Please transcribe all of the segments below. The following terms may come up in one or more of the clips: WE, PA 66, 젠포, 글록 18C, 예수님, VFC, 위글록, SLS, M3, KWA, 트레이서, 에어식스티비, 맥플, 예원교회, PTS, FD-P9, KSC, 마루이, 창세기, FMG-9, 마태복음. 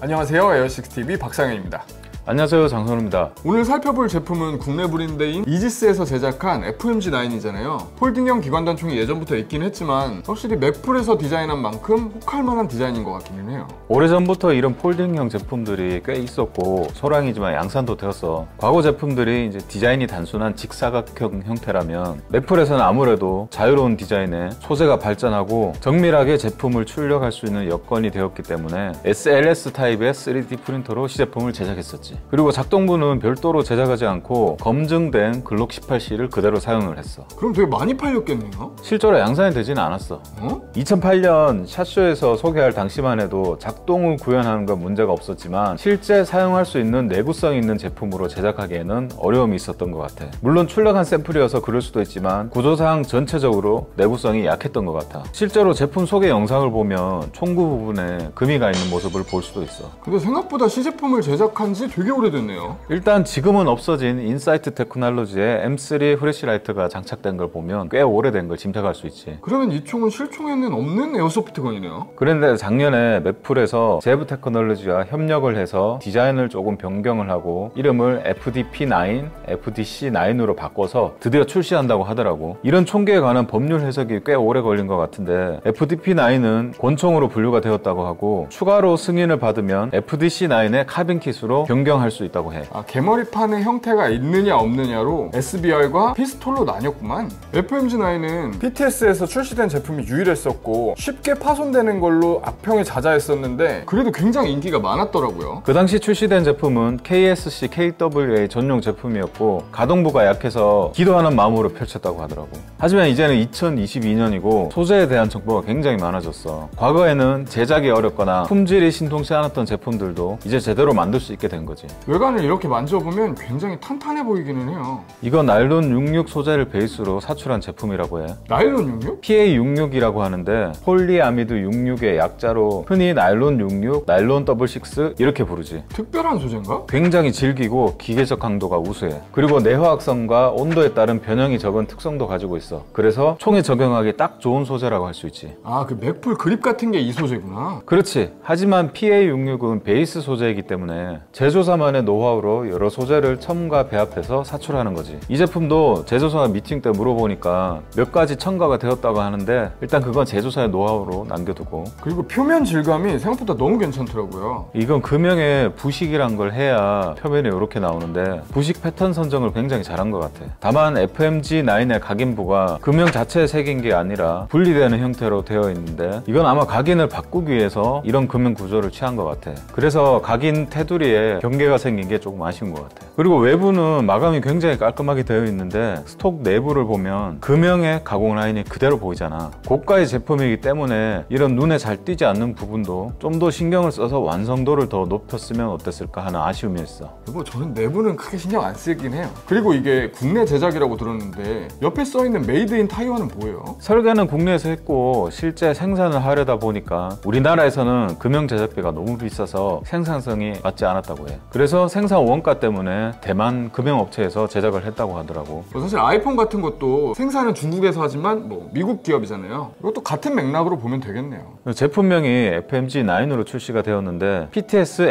안녕하세요, 에어식스티비 박상현입니다. 안녕하세요, 장선우입니다. 오늘 살펴볼 제품은 국내 브랜드인 이지스에서 제작한 FMG9이잖아요. 폴딩형 기관단총이 예전부터 있긴 했지만 확실히 맥플에서 디자인한 만큼 혹할만한 디자인인 것 같기는 해요. 오래전부터 이런 폴딩형 제품들이 꽤 있었고 소량이지만 양산도 되었어. 과거 제품들이 이제 디자인이 단순한 직사각형 형태라면 맥플에서는 아무래도 자유로운 디자인에 소재가 발전하고 정밀하게 제품을 출력할 수 있는 여건이 되었기 때문에 SLS 타입의 3D 프린터로 시제품을 제작했었지. 그리고 작동부는 별도로 제작하지 않고 검증된 글록 18C를 그대로 사용을 했어. 그럼 되게 많이 팔렸겠네요? 실제로 양산이 되진 않았어. 2008년 샷쇼에서 소개할 당시만 해도 작동을 구현하는 건 문제가 없었지만 실제 사용할 수 있는 내구성 있는 제품으로 제작하기에는 어려움이 있었던 것 같아. 물론 출력한 샘플이어서 그럴 수도 있지만 구조상 전체적으로 내구성이 약했던 것 같아. 실제로 제품 소개 영상을 보면 총구 부분에 금이 가 있는 모습을 볼 수도 있어. 근데 생각보다 시제품을 제작한 지 되게 오래됐네요. 일단 지금은 없어진 인사이트 테크놀로지의 M3 플래시라이트가 장착된 걸 보면 꽤 오래된 걸 짐작할 수 있지. 그러면 이 총은 실총에는 없는 에어소프트건이네요. 그런데 작년에 맥플에서 제브 테크놀로지와 협력을 해서 디자인을 조금 변경을 하고 이름을 FD-P9, FD-C9으로 바꿔서 드디어 출시한다고 하더라고. 이런 총기에 관한 법률 해석이 꽤 오래 걸린 것 같은데 FD-P9은 권총으로 분류가 되었다고 하고 추가로 승인을 받으면 FD-C9의 카빈 킷으로 변경 할 수 있다고 해. 개머리판의 형태가 있느냐 없느냐로 SBR과 피스톨로 나뉘었구만. FMG9은 PTS에서 출시된 제품이 유일했었고 쉽게 파손되는 걸로 악평이 잦아했었는데 그래도 굉장히 인기가 많았더라고요. 그 당시 출시된 제품은 KSC, KWA 전용 제품이었고 가동부가 약해서 기도하는 마음으로 펼쳤다고 하더라고. 하지만 이제는 2022년이고 소재에 대한 정보가 굉장히 많아졌어. 과거에는 제작이 어렵거나 품질이 신통치 않았던 제품들도 이제 제대로 만들 수 있게 된 거지. 외관을 이렇게 만져보면 굉장히 탄탄해 보이기는 해요. 이건 나일론 66 소재를 베이스로 사출한 제품이라고 해. 나일론 66? PA 66이라고 하는데 폴리아미드 66의 약자로 흔히 나일론 66, 나일론 66 이렇게 부르지. 특별한 소재인가? 굉장히 질기고 기계적 강도가 우수해. 그리고 내화학성과 온도에 따른 변형이 적은 특성도 가지고 있어. 그래서 총에 적용하기 딱 좋은 소재라고 할 수 있지. 아, 그 맥플 그립 같은 게 이 소재구나. 그렇지. 하지만 PA 66은 베이스 소재이기 때문에 제조사만의 노하우로 여러 소재를 첨가 배합해서 사출하는 거지. 이 제품도 제조사 미팅 때 물어보니까 몇 가지 첨가가 되었다고 하는데 일단 그건 제조사의 노하우로 남겨두고. 그리고 표면 질감이 생각보다 너무 괜찮더라고요. 이건 금형에 부식이란 걸 해야 표면이 이렇게 나오는데 부식 패턴 선정을 굉장히 잘한 것 같아. 다만 FMG9의 각인부가 금형 자체에 새긴 게 아니라 분리되는 형태로 되어 있는데 이건 아마 각인을 바꾸기 위해서 이런 금형 구조를 취한 것 같아. 그래서 각인 테두리에 경계가 생긴 게 조금 아쉬운 것 같아요. 그리고 외부는 마감이 굉장히 깔끔하게 되어 있는데 스톡 내부를 보면 금형의 가공 라인이 그대로 보이잖아. 고가의 제품이기 때문에 이런 눈에 잘 띄지 않는 부분도 좀 더 신경을 써서 완성도를 더 높였으면 어땠을까 하는 아쉬움이 있어. 뭐 저는 내부는 크게 신경 안 쓰긴 해요. 그리고 이게 국내 제작이라고 들었는데 옆에 써있는 메이드 인 타이완은 뭐예요? 설계는 국내에서 했고 실제 생산을 하려다 보니까 우리나라에서는 금형 제작비가 너무 비싸서 생산성이 맞지 않았다고. 그래서 생산 원가 때문에 대만 금형업체에서 제작을 했다고 하더라고. 사실 아이폰 같은 것도 생산은 중국에서 하지만 뭐 미국 기업이잖아요. 이것도 같은 맥락으로 보면 되겠네요. 제품명이 FMG9으로 출시가 되었는데 PTS,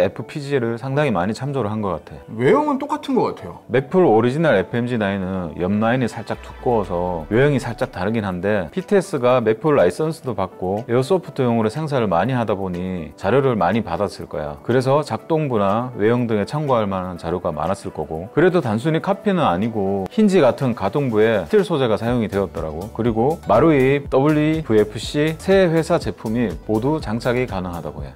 FPG를 상당히 많이 참조를 한 것 같아. 외형은 똑같은 것 같아요. 맥플 오리지널 FMG9은 옆 라인이 살짝 두꺼워서 외형이 살짝 다르긴 한데 PTS가 맥플 라이선스도 받고 에어소프트용으로 생산을 많이 하다 보니 자료를 많이 받았을 거야. 그래서 작동부나 외형 등에 참고할 만한 자료가 많았을 거고 그래도 단순히 카피는 아니고 힌지 같은 가동부에 스틸 소재가 사용이 되었더라고. 그리고 마루이, WE, VFC 세 회사 제품이 모두 장착이 가능하다고 해.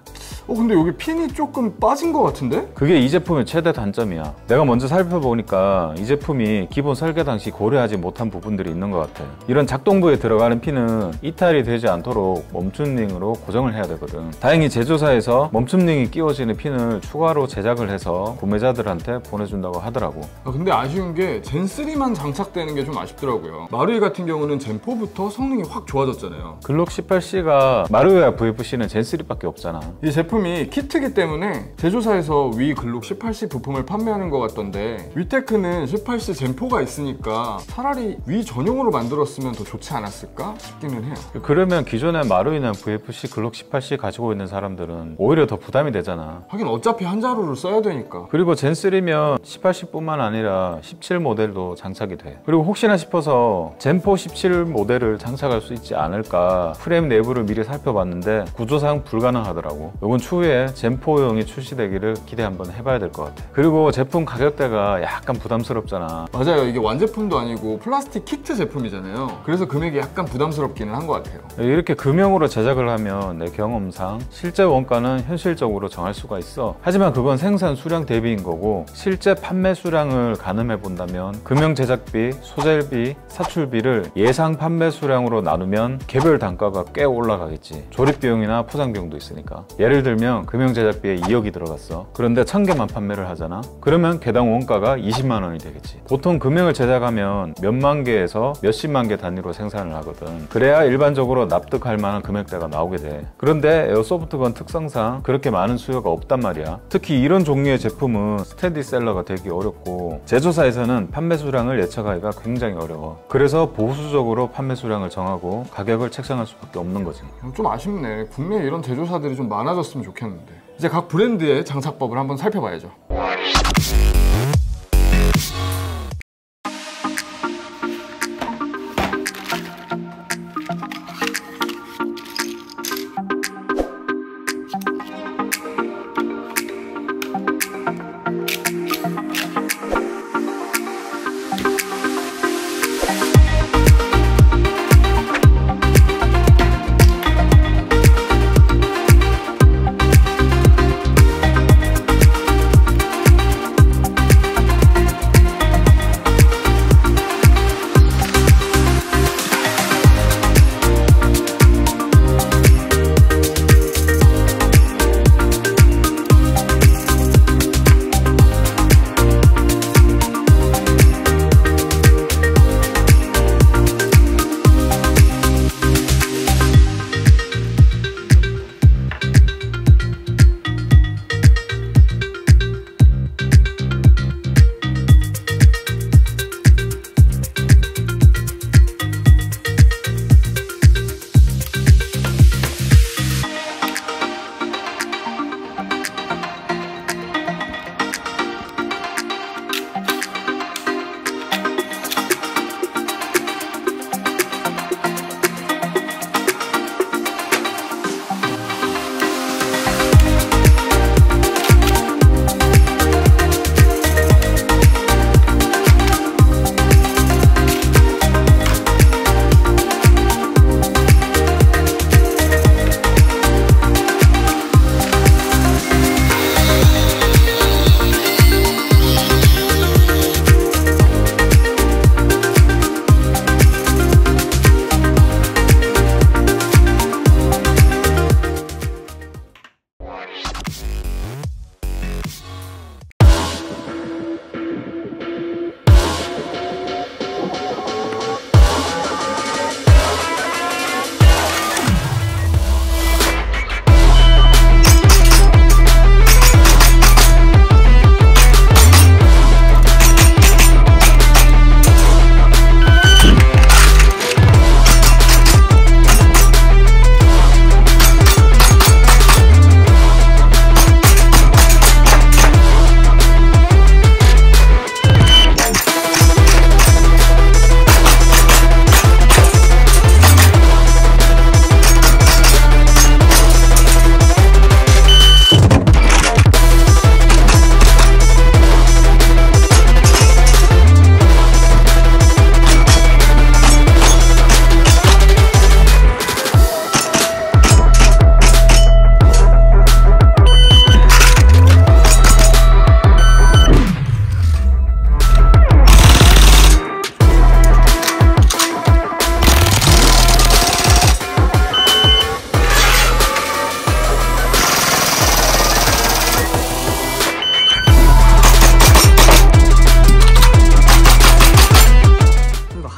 근데 여기 핀이 조금 빠진 것 같은데? 그게 이 제품의 최대 단점이야. 내가 먼저 살펴보니까 이 제품이 기본 설계 당시 고려하지 못한 부분들이 있는 것 같아. 이런 작동부에 들어가는 핀은 이탈이 되지 않도록 멈춤링으로 고정을 해야 되거든. 다행히 제조사에서 멈춤링이 끼워지는 핀을 추가로 제작을 해서 구매자들한테 보내준다고 하더라고. 근데 아쉬운 게 젠3만 장착되는 게 좀 아쉽더라고요. 마루이 같은 경우는 젠포부터 성능이 확 좋아졌잖아요. 글록 18C가 마루이와 VFC는 젠3밖에 없잖아. 이 제품 부품이 키트이기 때문에 제조사에서 위글록 18C 부품을 판매하는 것 같던데, 위테크는 18C 젠포가 있으니까 차라리 위 전용으로 만들었으면 더 좋지 않았을까 싶기는 해요. 그러면 기존에 마루이나 VFC 글록 18C 가지고 있는 사람들은 오히려 더 부담이 되잖아. 하긴 어차피 한 자루를 써야 되니까. 그리고 젠3면 18C 뿐만 아니라 17 모델도 장착이 돼. 그리고 혹시나 싶어서 젠포 17 모델을 장착할 수 있지 않을까 프레임 내부를 미리 살펴봤는데 구조상 불가능하더라고. 이건 추후에 젠포용이 출시되기를 기대 한번 해봐야 될 것 같아. 그리고 제품 가격대가 약간 부담스럽잖아. 맞아요. 이게 완제품도 아니고 플라스틱 키트 제품이잖아요. 그래서 금액이 약간 부담스럽기는 한 것 같아요. 이렇게 금형으로 제작을 하면 내 경험상 실제 원가는 현실적으로 정할 수가 있어. 하지만 그건 생산 수량 대비인 거고, 실제 판매 수량을 가늠해 본다면 금형 제작비, 소재비, 사출비를 예상 판매 수량으로 나누면 개별 단가가 꽤 올라가겠지. 조립 비용이나 포장 비용도 있으니까. 예를 들면 금형 제작비에 2억이 들어갔어. 그런데 1000개만 판매를 하잖아. 그러면 개당 원가가 20만 원이 되겠지. 보통 금형을 제작하면 몇만 개에서 몇십만 개 단위로 생산을 하거든. 그래야 일반적으로 납득할 만한 금액대가 나오게 돼. 그런데 에어소프트건 특성상 그렇게 많은 수요가 없단 말이야. 특히 이런 종류의 제품은 스테디셀러가 되기 어렵고, 제조사에서는 판매 수량을 예측하기가 굉장히 어려워. 그래서 보수적으로 판매 수량을 정하고 가격을 책정할 수밖에 없는 거지. 좀 아쉽네. 국내에 이런 제조사들이 좀 많아졌으면 좋겠는데. 이제 각 브랜드의 장착법을 한번 살펴봐야죠.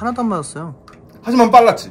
하나도 안 맞았어요. 하지만 빨랐지.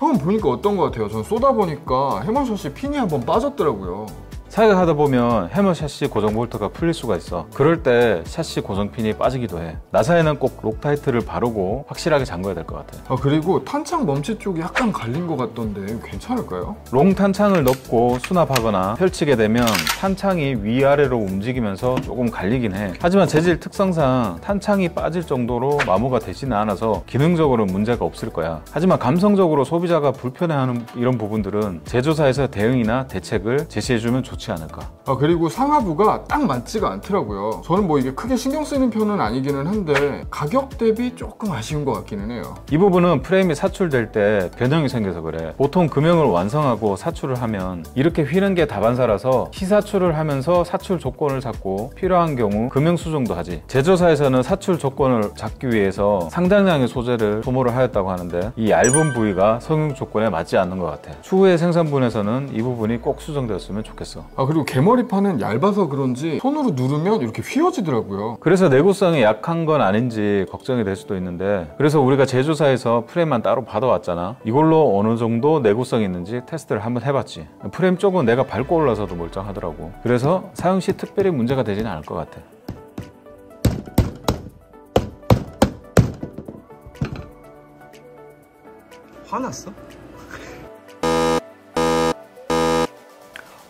형은 보니까 어떤 것 같아요? 전 쏘다보니까 해머샷이 핀이 한번 빠졌더라고요. 사격을 하다보면 해머 샷시 고정 볼트가 풀릴 수가 있어. 그럴 때 샷시 고정 핀이 빠지기도 해. 나사에는 꼭 록타이트를 바르고 확실하게 잠궈야 될 것 같아요. 아, 그리고 탄창 멈치 쪽이 약간 갈린 것 같던데 괜찮을까요? 롱 탄창을 넣고 수납하거나 펼치게 되면 탄창이 위아래로 움직이면서 조금 갈리긴 해. 하지만 재질 특성상 탄창이 빠질 정도로 마모가 되지는 않아서 기능적으로 문제가 없을 거야. 하지만 감성적으로 소비자가 불편해하는 이런 부분들은 제조사에서 대응이나 대책을 제시해주면 좋지 않을까. 아, 그리고 상하부가 딱 맞지가 않더라고요. 저는 뭐 이게 크게 신경 쓰는 편은 아니기는 한데 가격 대비 조금 아쉬운 것 같기는 해요. 이 부분은 프레임이 사출될 때 변형이 생겨서 그래. 보통 금형을 완성하고 사출을 하면 이렇게 휘는 게 다반사라서 희사출을 하면서 사출 조건을 잡고 필요한 경우 금형 수정도 하지. 제조사에서는 사출 조건을 잡기 위해서 상당량의 소재를 소모를 하였다고 하는데 이 얇은 부위가 성능 조건에 맞지 않는 것 같아. 추후에 생산분에서는 이 부분이 꼭 수정되었으면 좋겠어. 아, 그리고 개머리판은 얇아서 그런지 손으로 누르면 이렇게 휘어지더라고요. 그래서 내구성이 약한 건 아닌지 걱정이 될 수도 있는데, 그래서 우리가 제조사에서 프레임만 따로 받아왔잖아. 이걸로 어느 정도 내구성이 있는지 테스트를 한번 해봤지. 프레임 쪽은 내가 밟고 올라서도 멀쩡하더라고. 그래서 사용 시 특별히 문제가 되지는 않을 것 같아. 화났어?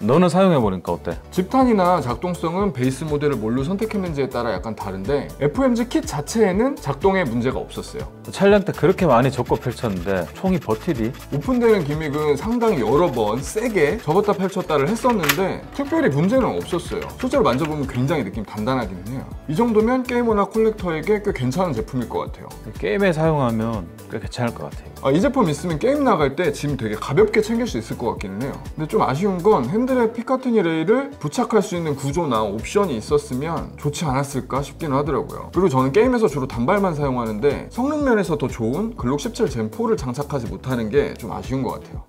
너는 사용해보니까 어때? 집탄이나 작동성은 베이스 모델을 뭘로 선택했는지에 따라 약간 다른데 FMG 킷 자체에는 작동에 문제가 없었어요. 촬영 때 그렇게 많이 접고 펼쳤는데 총이 버티디? 오픈되는 기믹은 상당히 여러 번 세게 접었다 펼쳤다를 했었는데 특별히 문제는 없었어요. 실제로 만져보면 굉장히 느낌 단단하기는 해요. 이 정도면 게이머나 콜렉터에게 꽤 괜찮은 제품일 것 같아요. 게임에 사용하면 꽤 괜찮을 것 같아요. 아, 이 제품 있으면 게임 나갈 때 짐 되게 가볍게 챙길 수 있을 것 같기는 해요. 근데 좀 아쉬운 건 핸들에 피카트니 레일을 부착할 수 있는 구조나 옵션이 있었으면 좋지 않았을까 싶기는 하더라고요. 그리고 저는 게임에서 주로 단발만 사용하는데 성능 면에서 더 좋은 글록 17 젠포를 장착하지 못하는 게 좀 아쉬운 것 같아요.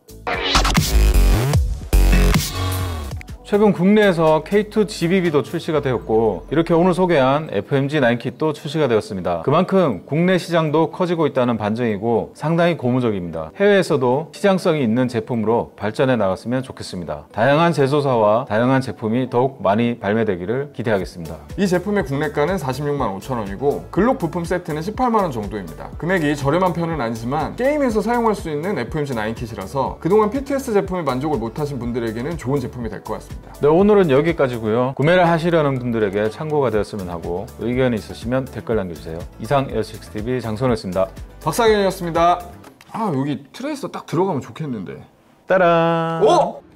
최근 국내에서 K2 GBB도 출시가 되었고 이렇게 오늘 소개한 FMG9 킷도 출시가 되었습니다. 그만큼 국내 시장도 커지고 있다는 반증이고 상당히 고무적입니다. 해외에서도 시장성이 있는 제품으로 발전해 나갔으면 좋겠습니다. 다양한 제조사와 다양한 제품이 더욱 많이 발매되기를 기대하겠습니다. 이 제품의 국내가는 465,000원이고 글록 부품 세트는 18만원 정도입니다. 금액이 저렴한 편은 아니지만 게임에서 사용할 수 있는 FMG9 킷이라서 그동안 PTS 제품에 만족을 못하신 분들에게는 좋은 제품이 될 것 같습니다. 네, 오늘은 여기까지고요. 구매를 하시려는 분들에게 참고가 되었으면 하고 의견이 있으시면 댓글 남겨주세요. 이상 에어식스티비 장선호였습니다. 박상현이었습니다. 아, 여기 트레이서 딱 들어가면 좋겠는데. 따란. 오!